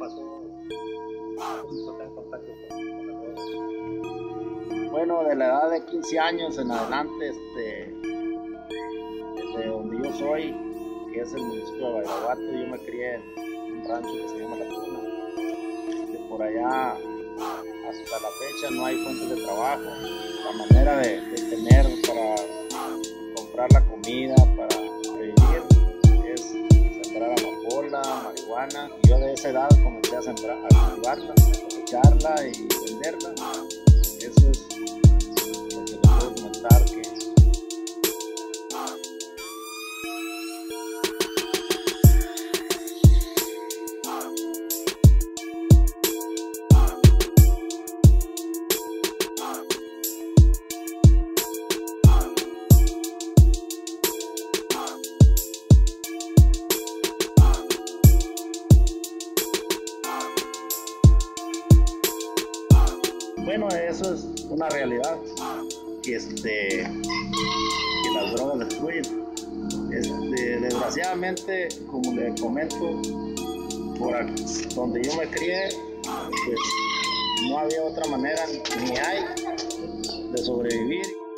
pasó? ¿Cómo está en contacto con la droga? Bueno, de la edad de 15 años en adelante, desde donde yo soy, que es el municipio de Badiraguato, yo me crié en un rancho que se llama La Tuna, que por allá hasta la fecha no hay fuentes de trabajo. La manera de tener para comprar la comida, para sobrevivir, es sembrar amapola, marihuana. Yo de esa edad comencé a sembrar, a cultivarla, a cosecharla y venderla. Eso es lo que les puedo comentar. Bueno, eso es una realidad, que las drogas destruyen. Desgraciadamente, como les comento, por aquí, donde yo me crié, pues no había otra manera, ni hay, de sobrevivir.